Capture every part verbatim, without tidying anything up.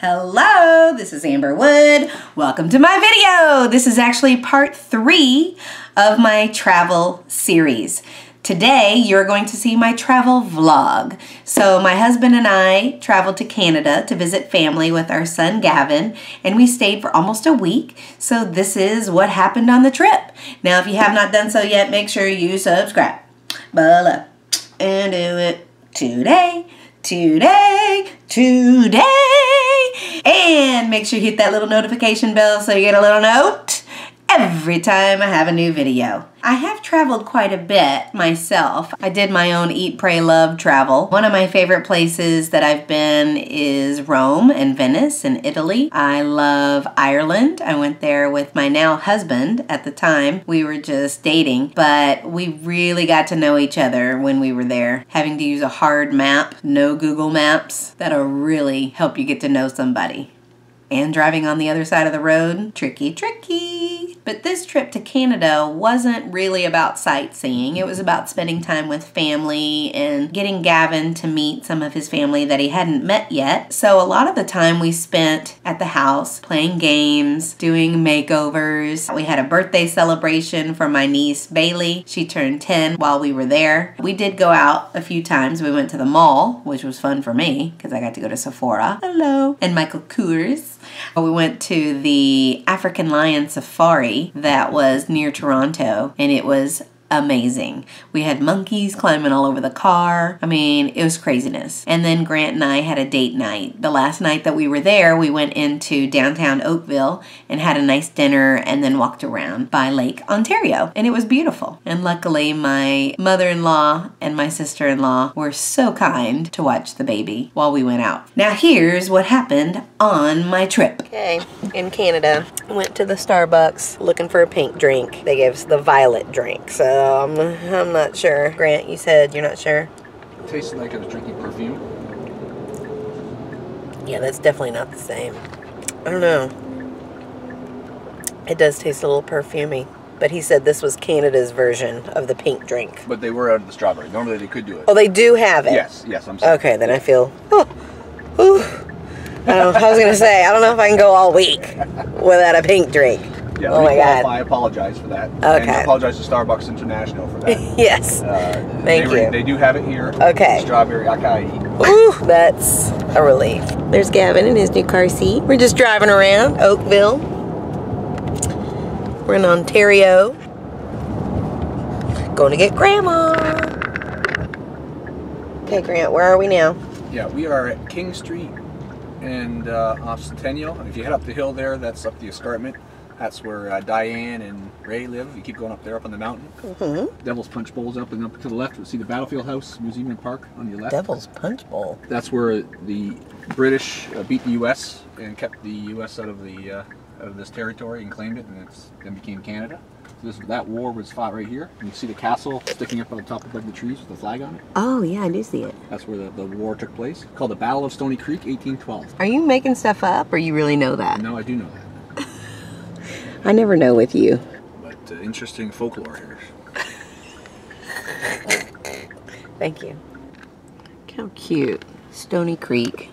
Hello, this is Amber Wood. Welcome to my video. This is actually part three of my travel series. Today, you're going to see my travel vlog. So my husband and I traveled to Canada to visit family with our son, Gavin, and we stayed for almost a week. So this is what happened on the trip. Now, if you have not done so yet, make sure you subscribe below and do it today, today, today. And make sure you hit that little notification bell so you get a little note every time I have a new video. I have traveled quite a bit myself. I did my own Eat, Pray, Love travel. One of my favorite places that I've been is Rome and Venice in Italy. I love Ireland. I went there with my now husband at the time. We were just dating, but we really got to know each other when we were there. Having to use a hard map, no Google Maps, that'll really help you get to know somebody. And driving on the other side of the road, tricky, tricky. But this trip to Canada wasn't really about sightseeing. It was about spending time with family and getting Gavin to meet some of his family that he hadn't met yet. So a lot of the time we spent at the house playing games, doing makeovers. We had a birthday celebration for my niece, Bailey. She turned ten while we were there. We did go out a few times. We went to the mall, which was fun for me because I got to go to Sephora. Hello. And Michael Kors. We went to the African Lion Safari that was near Toronto, and it was amazing. We had monkeys climbing all over the car. I mean, it was craziness. And then Grant and I had a date night. The last night that we were there, we went into downtown Oakville and had a nice dinner and then walked around by Lake Ontario. And it was beautiful. And luckily, my mother-in-law and my sister-in-law were so kind to watch the baby while we went out. Now here's what happened on my trip. Okay, in Canada, went to the Starbucks looking for a pink drink. They gave us the violet drink, so Um, I'm not sure. Grant, you said you're not sure? It tastes like I was drinking perfume. Yeah, that's definitely not the same. I don't know. It does taste a little perfumey. But he said this was Canada's version of the pink drink. But they were out of the strawberry. Normally they could do it. Oh, they do have it? Yes, yes, I'm sorry. Okay, then I feel... Oh, oh. I, don't, I was going to say, I don't know if I can go all week without a pink drink. Yeah, oh my God. I apologize for that. Okay. And I apologize to Starbucks International for that. Yes. Uh, Thank they, you. They do have it here. Okay. Strawberry Acai. Ooh, that's a relief. There's Gavin in his new car seat. We're just driving around Oakville. We're in Ontario. Going to get Grandma. Okay, Grant, where are we now? Yeah, we are at King Street and uh, off Centennial. And if you head up the hill there, that's up the escarpment. That's where uh, Diane and Ray live. You keep going up there, up on the mountain. Mm-hmm. Devil's Punch Bowl's up, and up to the left, we'll see the Battlefield House Museum and Park on your left. Devil's Punch Bowl? That's where the British uh, beat the U S and kept the U S out of the uh, out of this territory and claimed it, and it's, then became Canada. So this, that war was fought right here. And you see the castle sticking up on the top of the trees with the flag on it. Oh, yeah, I do see it. That's where the, the war took place. It's called the Battle of Stony Creek, eighteen twelve. Are you making stuff up, or you really know that? No, I do know that. I never know with you. But uh, interesting folklore here. Thank you. Look how cute. Stony Creek.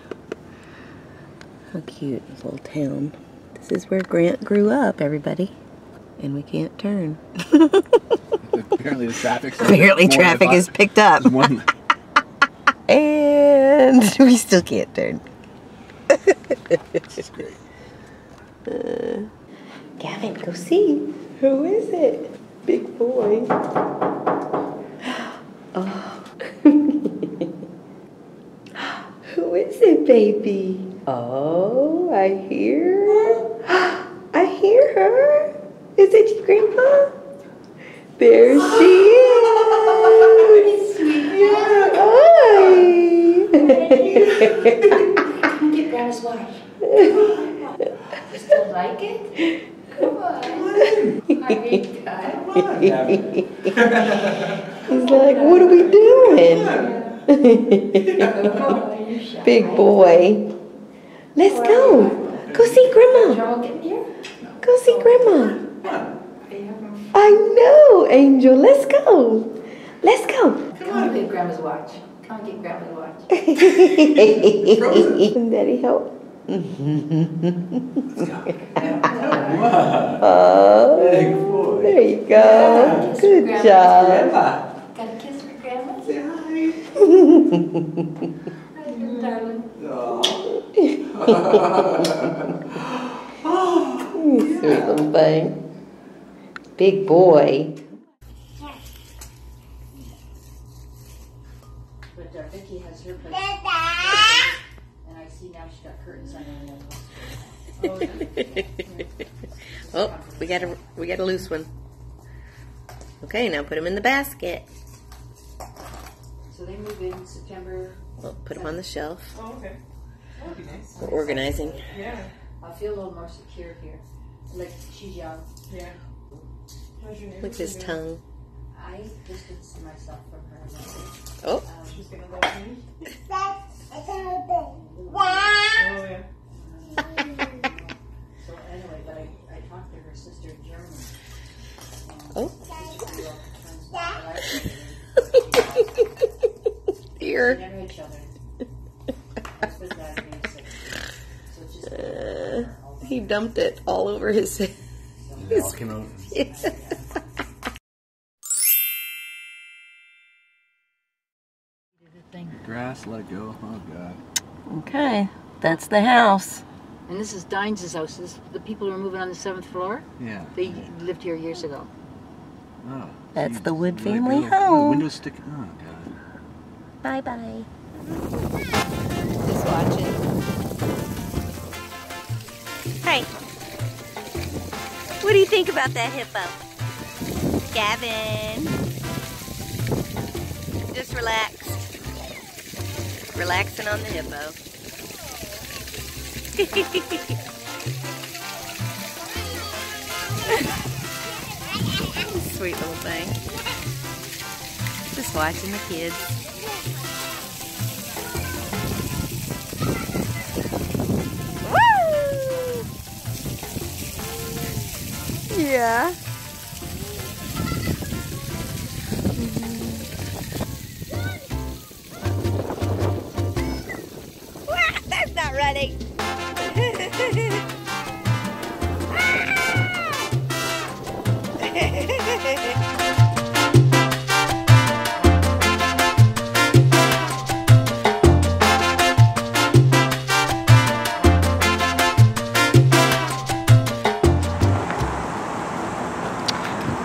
How cute this little town. This is where Grant grew up, everybody. And we can't turn. Apparently the traffic's Apparently traffic is picked up. And we still can't turn. It's just great. Uh, Gavin, go see. Who is it? Big boy. Oh. Who is it, baby? Oh, I hear her. I hear her. Is it Grandpa? There she is. Yeah. Hi. Come get Grandma's water. You still like it? Come on. Come on. He's like, what are we doing? Big boy. Let's go. Go see Grandma. Go see Grandma. I know, Angel. Let's go. Let's go. Come on, get Grandma's watch. Come on, get Grandma's watch. Can Daddy help? Oh, big boy. There you go. Yeah, good grandma's job. Grandma. Got a kiss for Grandma? Say hi. Hi, little darling. Oh, sweet yeah. little thing. Big boy. But Darvicky has her place. And I see now she's got curtains on her nose. Oh, yeah. Oh, we got a we got a loose one. Okay, now put them in the basket. So they move in September. Well, put them on the shelf. Oh, okay. That would be nice. We're organizing. Yeah. I feel a little more secure here. Like she's young. Yeah. How's your name? Look at his tongue. I distanced myself from her. Oh. Um, she's gonna love me. Oh yeah. So anyway, but I, I talked to her sister in German. Oh. Dear. We never each other. That's what that means. So it's just uh, he dumped it all over his head. It all came out. Yeah. Grass, let it go. Oh God. Okay, that's the house. And this is Dines' house. This, the people who are moving on the seventh floor. Yeah. They yeah. lived here years ago. Oh. That's geez. the Wood family like home. The windows stick. Oh God. Bye bye. Just watching. Hi. What do you think about that hippo, Gavin? Just relaxed. Relaxing on the hippo. Sweet little thing. Just watching the kids. Woo! Yeah. Mm-hmm. Wow, that's not running.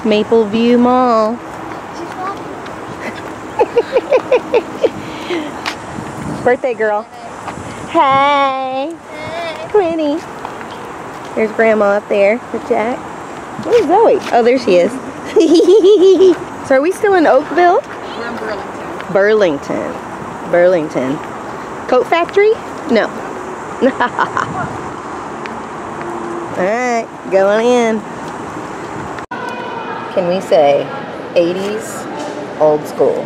Maple View Mall. Birthday girl. Hi. Quinny. There's Grandma up there with Jack. Where's Zoe? Oh, there she is. So are we still in Oakville? We're in Burlington. Burlington. Burlington. Coat factory? No. Alright, going in. Can we say eighties old school?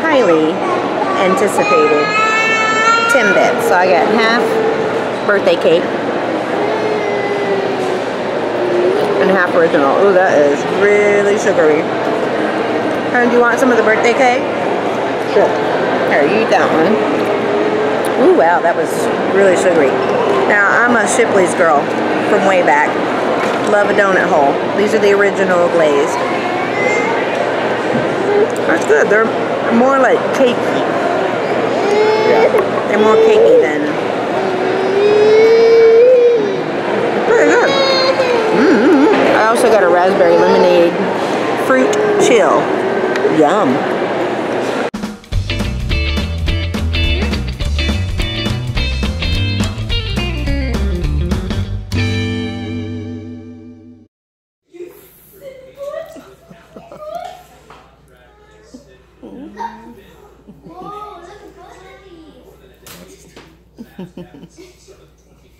Highly anticipated. Timbits, so I got half birthday cake and half original. Ooh, that is really sugary. Karen, do you want some of the birthday cake? Sure. Here, you eat that one. Ooh, wow, that was really sugary. Now, I'm a Shipley's girl from way back. Love a donut hole. These are the original glazed. That's good. They're more like cakey. They're more cakey than. Pretty good. Mm-hmm. I also got a raspberry lemonade fruit chill. Yum.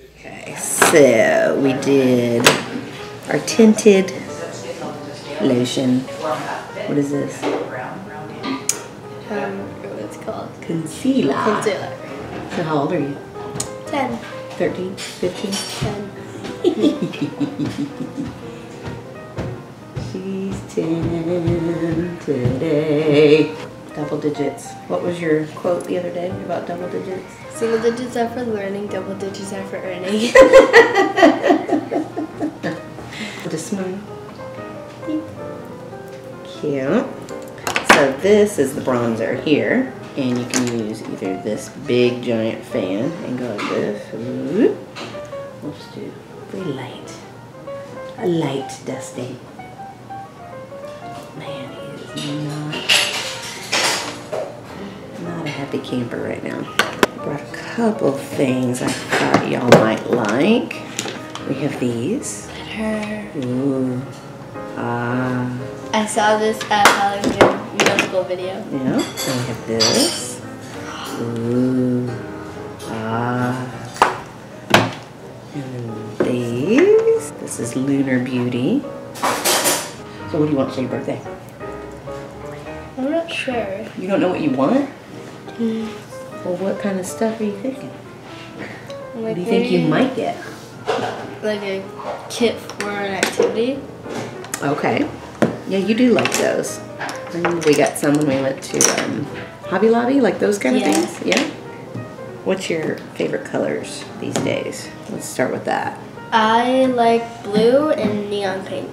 Okay, so we did our tinted lotion. What is this? I don't remember what it's called. Concealer. Concealer. So how old are you? ten. thirteen? fifteen? ten. She's ten today. Got double digits. What was your quote the other day about double digits? Single digits are for learning, double digits are for earning. This one. Cute. So this is the bronzer here. And you can use either this big giant fan and go like this. We'll just do very light. A light dusting. Man, he is not, not a happy camper right now. I brought a couple things I thought y'all might like. We have these. Glitter. Ooh. Ah. Uh, I saw this at Halloween. Musical video. Yeah, and we have this. Ooh. Ah. And then these. This is Lunar Beauty. So what do you want for your birthday? I'm not sure. You don't know what you want? Mm. Well, what kind of stuff are you thinking? Like what do you think you might get? Like a kit for an activity. Okay. Yeah, you do like those. And we got some when we went to um, Hobby Lobby, like those kind of yeah. things. Yeah. What's your favorite colors these days? Let's start with that. I like blue and neon pink.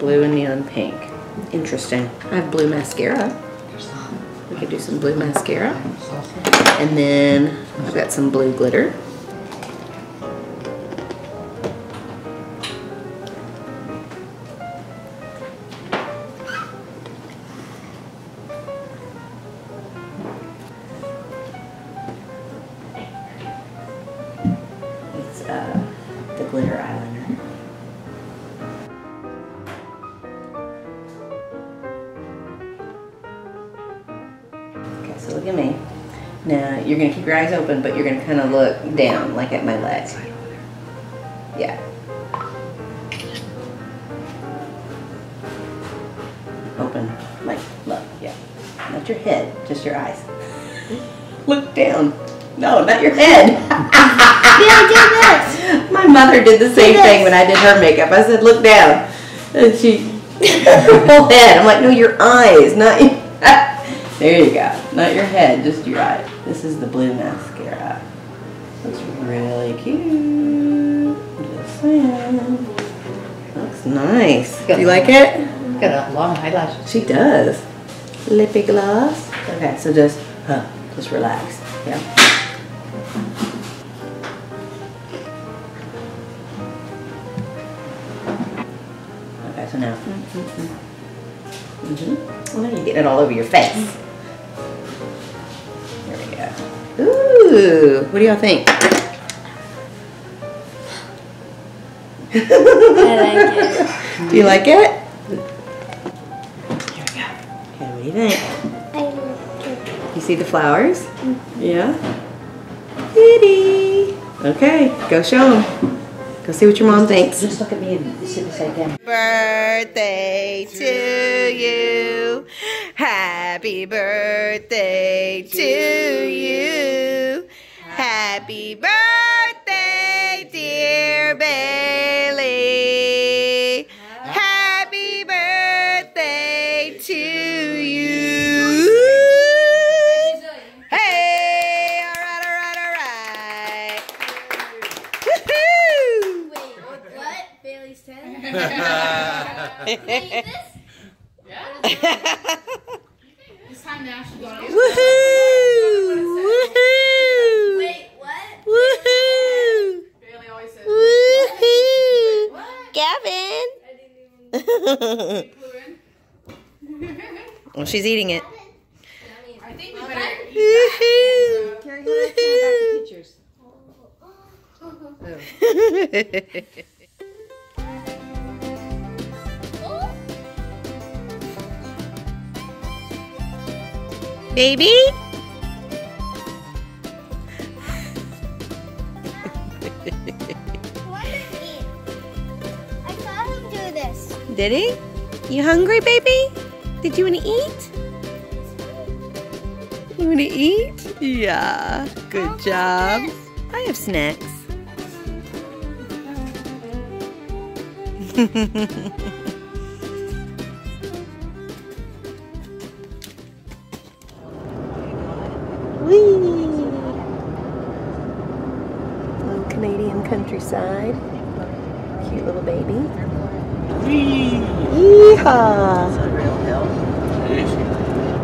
Blue and neon pink. Interesting. I have blue mascara. We could do some blue mascara. And then I've got some blue glitter. So look at me. Now you're gonna keep your eyes open, but you're gonna kind of look down, like at my leg. Yeah. Open, like look. Yeah. Not your head, just your eyes. Look down. No, not your head. Yeah, do this. My mother did the same thing when I did her makeup. I said, look down, and she whole head. I'm like, no, your eyes, not your. There you go. Not your head, just your eye. This is the blue mascara. Looks really cute. Just saying. Looks nice. Do you like it? Got a long eyelash. She does. Lippy gloss. Okay, so just, huh, just relax. Yeah. Okay, so now. Mm-hmm. Mm-hmm. Well, now you're getting it all over your face. Mm-hmm. Ooh, what do y'all think? I like it. Do you like it? Here we go. Okay, what do you think? I like it. You see the flowers? Mm-hmm. Yeah? Kitty. Okay, go show them. Go see what your mom thinks. Just look at me and sit beside them. Birthday to you. Happy birthday to you. Happy birthday, dear Bailey. Happy birthday to you. Hey, all right, all right, all right. Woohoo! Wait, what? Bailey's ten? Yeah. Woohoo! Woohoo! Wait, what? Woohoo! Bailey always says, woohoo! Gavin! I didn't even. Well, she's eating it. I think we better eat that. Woohoo! Pictures. Baby? What is he? I saw him do this. Did he? You hungry, baby? Did you want to eat? You want to eat? Yeah. Good job. I have snacks. Whee! Little Canadian countryside. Cute little baby. Whee! Yeehaw! It's a real hill. Jeez.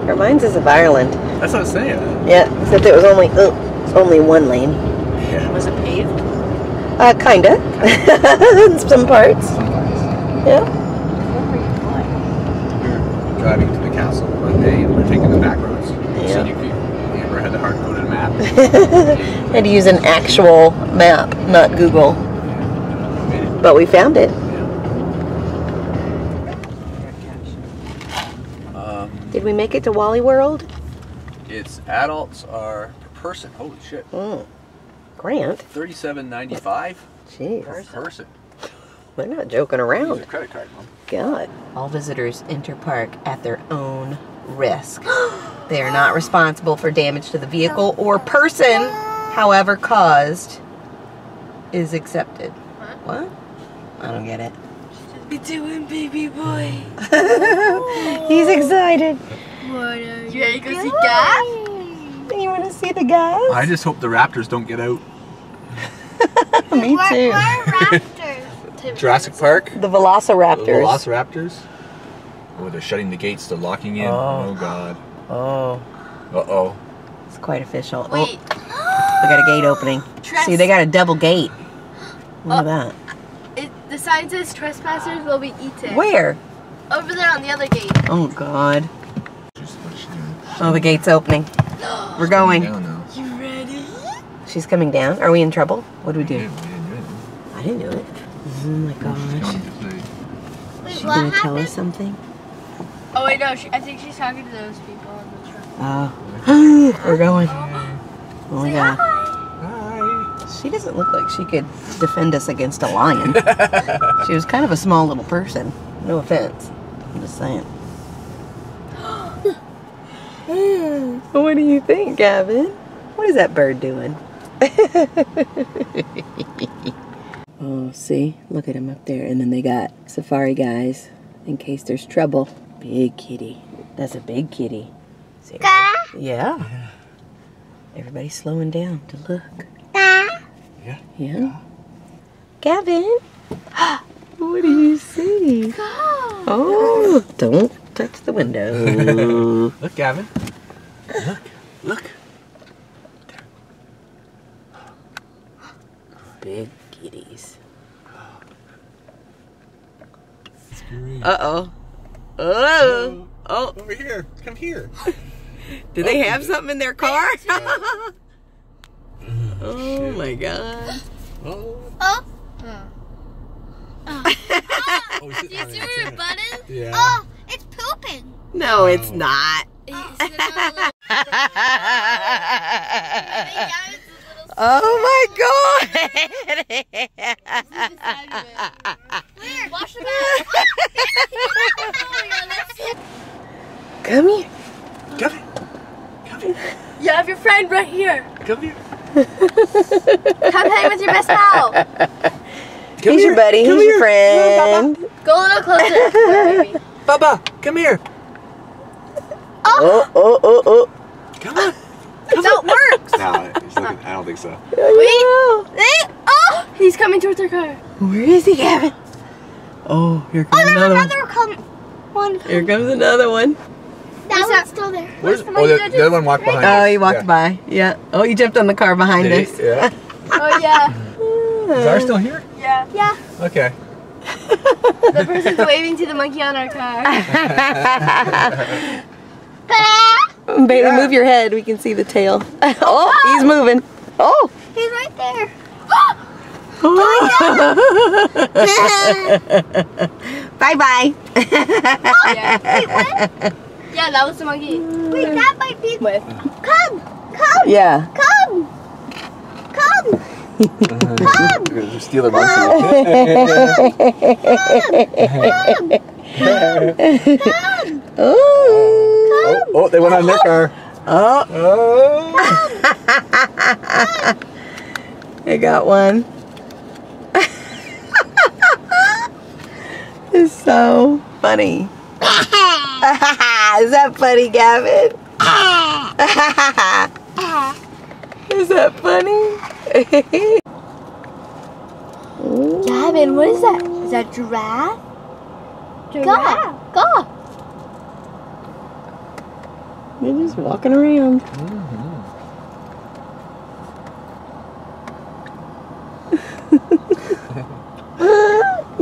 Reminds us of Ireland. That's what I was saying. Yeah, except it was only oh, it's only one lane. Yeah. Was it paved? Uh, kinda. In some parts. Yeah. We were driving to the castle one day and we were taking the back roads. Yeah. So you could, Amber had the hard-coded map. I had to use an actual map, not Google. But we found it. Yeah. Um, Did we make it to Wally World? Its adults are per person. Holy shit. Mm. Grant. thirty-seven ninety-five. Jeez. Per person. We're not joking around. Use a credit card, Mom. God. All visitors enter park at their own risk. They are not responsible for damage to the vehicle or person, however caused, is accepted. What? What? I don't get it. What you doing, baby boy? He's excited. What are you ready to go see Gav? You want to see the Gavs? I just hope the raptors don't get out. Me what, too. What are raptors? Jurassic Park? The velociraptors. The velociraptors? Oh, they're shutting the gates. They're locking in. Oh, oh God. Oh. Uh-oh. It's quite official. Wait. Oh, they got a gate opening. Tress see, they got a double gate. Look oh. at that. It, the sign says trespassers will be eaten. Where? Over there on the other gate. Oh, God. Oh, the gate's opening. We're going. You ready? She's coming down. Are we in trouble? What do we do? We didn't do it. I didn't do it. Oh my gosh. Wait, she's going to tell us something? Oh, wait, no. She, I think she's talking to those people in the truck. Oh. We're going. Oh my God. Hi. Hi. She doesn't look like she could defend us against a lion. She was kind of a small little person. No offense. I'm just saying. What do you think, Gavin? What is that bird doing? Oh, see? Look at him up there. And then they got safari guys in case there's trouble. Big kitty. That's a big kitty. See, everybody, yeah. Everybody's slowing down to look. Yeah. Yeah. Gavin? What do you see? Oh, don't. That's the window. Look, Gavin. Look. Look. There. Big kitties. Uh-oh. Oh. Oh. Over here. Come here. Do they have something in their car? Oh, oh my God. Oh. Oh. Oh. Oh, do you see where your butt is? Yeah. Oh. It's pooping. No, oh. It's not. Oh my God! Wash the back. Come here. Come here. Come here. You have your friend right here. Come here. Come hang with your best pal. Come He's here. your buddy. Come He's here. your friend. Come on, Papa. Go a little closer. There, baby. Bubba, come here. Oh, oh, oh, oh. Come on. Come that on. works. No, he's looking, I don't think so. Wait. Wait. Oh, he's coming towards our car. Where is he, Gavin? Oh, here comes oh, another, another one. one. Here comes another one. That Where's one's that? still there. Where's, Where's the, oh, the, the other one walked right? behind Oh, us. he walked yeah. by. Yeah. Oh, he jumped on the car behind Did us. He? Yeah. Oh, yeah. Is ours still here? Yeah. Yeah. Okay. The person's waving to the monkey on our car. Bailey, yeah. move your head. We can see the tail. Oh, oh, he's moving. Oh. He's right there. Bye-bye. Oh, yeah. Wait, what? Yeah, that was the monkey. Wait, that might be... What? Come. Come. Yeah. Come. Come. Come! Come! Steal a monkey. Come! Come! Come! Oh! Oh! They went on their car. Oh! Oh! Come! They got one. It's so funny. Is that funny, Gavin? Is that funny? Gavin, what is that? Is that giraffe? Giraffe. Go, go. They're just walking around. Mm-hmm.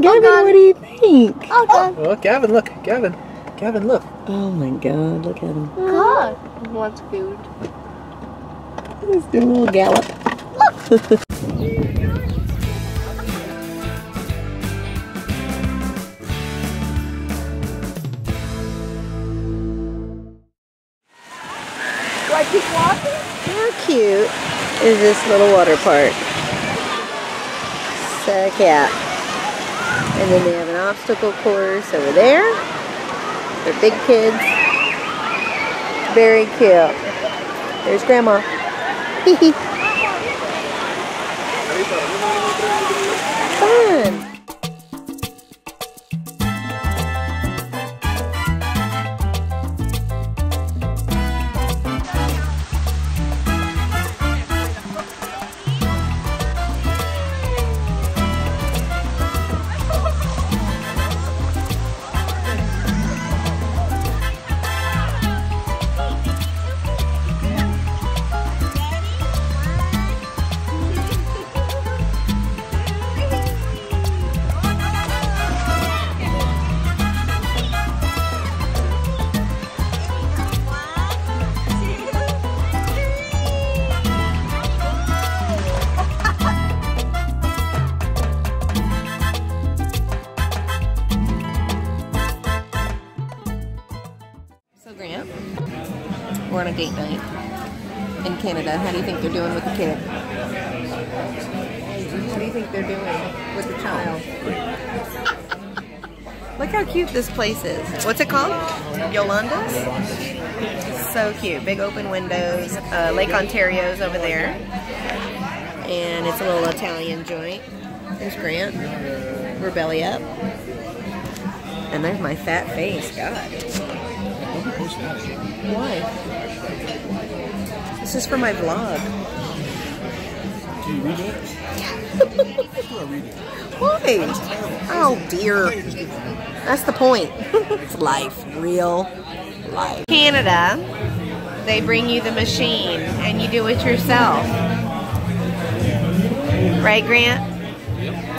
Gavin, oh, what do you think? Oh, God. Oh, Gavin, look. Gavin. Gavin, look. Oh, my God. Look at him. God. He wants food. He's doing a little gallop. Look. Cute is this little water park. So yeah. And then they have an obstacle course over there for big kids. Very cute. There's Grandma. Fun. We're on a date night in Canada. How do you think they're doing with the kid? What do you think they're doing with the child? Look how cute this place is. What's it called? Yolanda's? So cute. Big open windows. Uh, Lake Ontario's over there. And it's a little Italian joint. There's Grant. We're belly up. And there's my fat face. God. Why? This is for my vlog. Do you read it? Why? Oh dear. That's the point. It's life. Real life. Canada, they bring you the machine and you do it yourself. Right, Grant?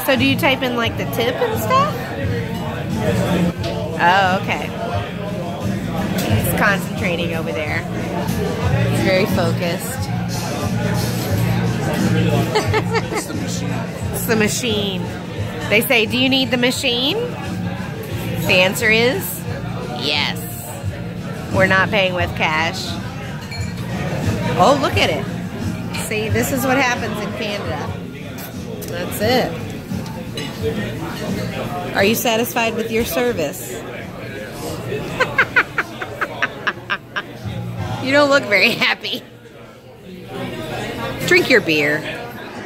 So do you type in like the tip and stuff? Oh, okay. He's concentrating over there. He's very focused. It's the machine. It's the machine. They say, do you need the machine? The answer is yes. We're not paying with cash. Oh, look at it. See, this is what happens in Canada. That's it. Are you satisfied with your service? You don't look very happy. Drink your beer.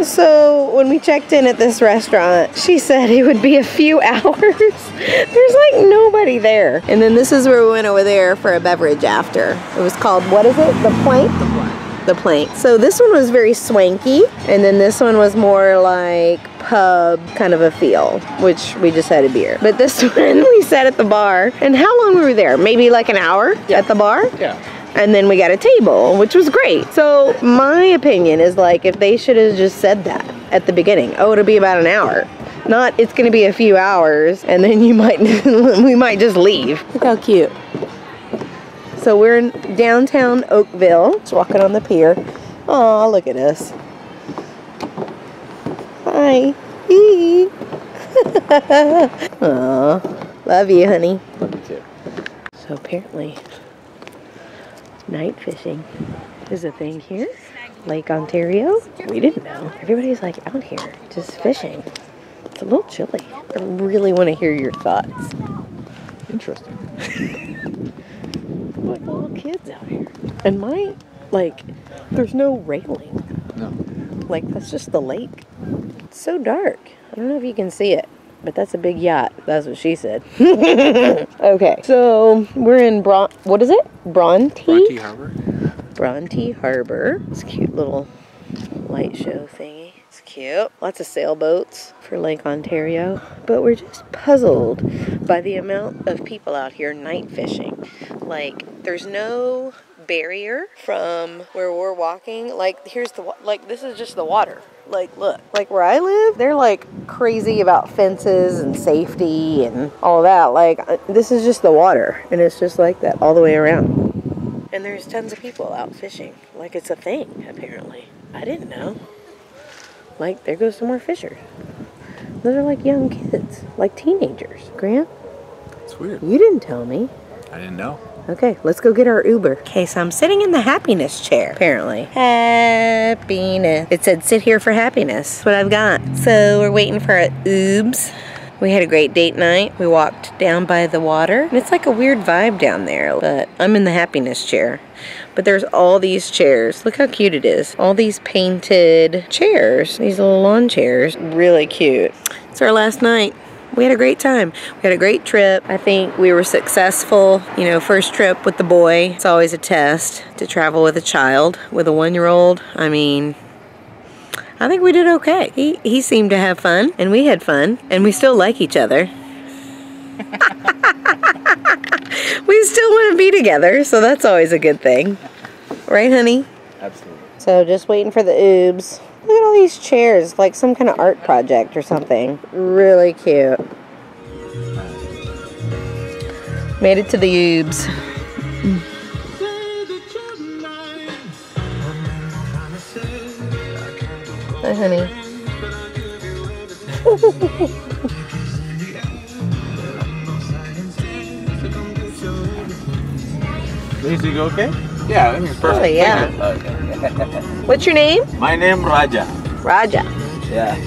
So when we checked in at this restaurant, she said it would be a few hours. There's like nobody there. And then this is where we went over there for a beverage after. It was called, what is it? The Plank? The Plank. The Plank. So this one was very swanky. And then this one was more like pub kind of a feel, which we just had a beer. But this one we sat at the bar. And how long were we there? Maybe like an hour yeah. at the bar? Yeah. And then we got a table, which was great. So my opinion is like, if they should have just said that at the beginning, oh, it'll be about an hour. Not, it's gonna be a few hours, and then you might, we might just leave. Look how cute. So we're in downtown Oakville, just walking on the pier. Oh, look at us. Hi. Aw, love you, honey. Love you too. So apparently, night fishing is a thing here. Lake Ontario. We didn't know. Everybody's like out here just fishing. It's a little chilly. I really want to hear your thoughts. Interesting. Like little kids out here. And my, like, there's no railing. No. Like, that's just the lake. It's so dark. I don't know if you can see it. But that's a big yacht. That's what she said. Okay. So we're in Bron... What is it? Bronte? Bronte Harbor. Bronte Harbor. It's a cute little light show thingy. It's cute. Lots of sailboats for Lake Ontario. But we're just puzzled by the amount of people out here night fishing. Like, there's no barrier from where we're walking. Like, here's the, like, this is just the water. Like, look, like where I live, they're like crazy about fences and safety and all that. Like, this is just the water, and it's just like that all the way around. And there's tons of people out fishing. Like, it's a thing, apparently. I didn't know. Like, there goes some more fishers. Those are like young kids, like teenagers. Grant? It's weird. You didn't tell me. I didn't know. Okay, let's go get our Uber. Okay, so I'm sitting in the happiness chair, apparently. Happiness. It said, sit here for happiness. That's what I've got. So we're waiting for our Ubs. We had a great date night. We walked down by the water. And it's like a weird vibe down there, but I'm in the happiness chair. But there's all these chairs. Look how cute it is. All these painted chairs, these little lawn chairs. Really cute. It's our last night. We had a great time. We had a great trip. I think we were successful. You know, first trip with the boy. It's always a test to travel with a child, with a one-year-old. I mean, I think we did okay. He, he seemed to have fun, and we had fun, and we still like each other. We still want to be together, so that's always a good thing. Right, honey? Absolutely. So just waiting for the Oobs. Look at all these chairs, like some kind of art project or something. Really cute. Made it to the Oobs. Hi, honey. Lisa, you okay? Yeah, I think it's perfect. Oh, yeah. Okay. What's your name? My name, Raja. Raja. Yeah.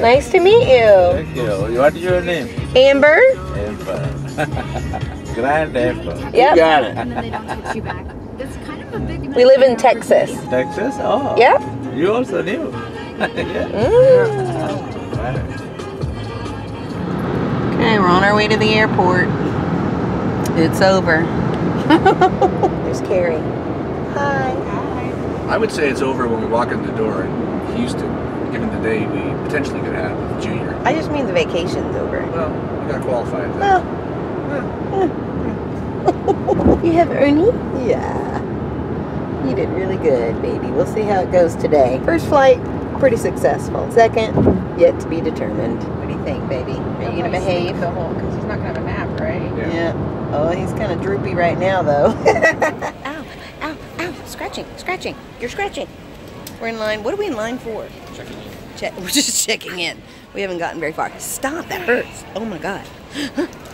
Nice to meet you. Thank you. What's your name? Amber. Amber. Grand Amber. Yep. You got it. And then they don't text you back. It's kind of a big... We live in Texas. Texas? Oh. Yep. You also knew. Mm. Okay, we're on our way to the airport. It's over. There's Carrie. Hi. Hi. I would say it's over when we walk in the door in Houston, given the day we potentially could have with Junior. I just mean the vacation's over. Well, we got qualified. Though. Oh. You have Ernie? Yeah. You did really good, baby. We'll see how it goes today. First flight. Pretty successful. Second, yet to be determined. What do you think, baby? Are you gonna behave? The whole, because he's not gonna have a nap, right? Yeah. Yeah. Oh, he's kind of droopy right now, though. Ow! Ow! Ow! Scratching! Scratching! You're scratching. We're in line. What are we in line for? Checking in. Check. We're just checking in. We haven't gotten very far. Stop! That hurts. Oh my God.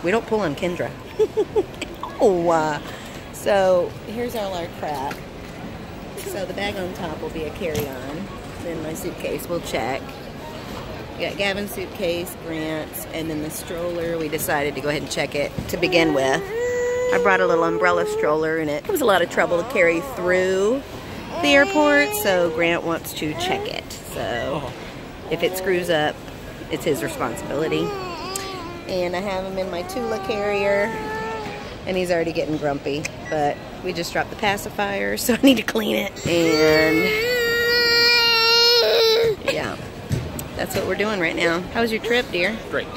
We don't pull on Kendra. Oh. Uh, so here's all our crap. So the bag on top will be a carry-on. Then my suitcase, we'll check. We got Gavin's suitcase, Grant's, and then the stroller. We decided to go ahead and check it to begin with. I brought a little umbrella stroller, and it was a lot of trouble to carry through the airport, so Grant wants to check it. So if it screws up, it's his responsibility. And I have him in my Tula carrier, and he's already getting grumpy, but we just dropped the pacifier, so I need to clean it. And yeah, that's what we're doing right now. How was your trip, dear? Great.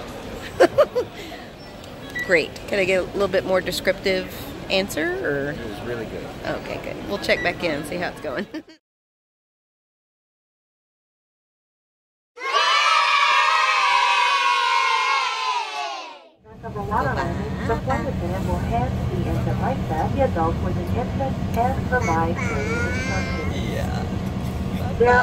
Great. Can I get a little bit more descriptive answer? Or? It was really good. Okay, good. We'll check back in and see how it's going. Yeah.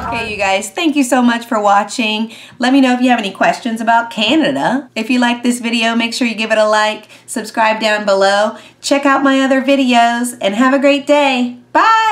Okay, you guys, thank you so much for watching. Let me know if you have any questions about Canada. If you like this video, make sure you give it a like, subscribe down below, check out my other videos, and have a great day. Bye!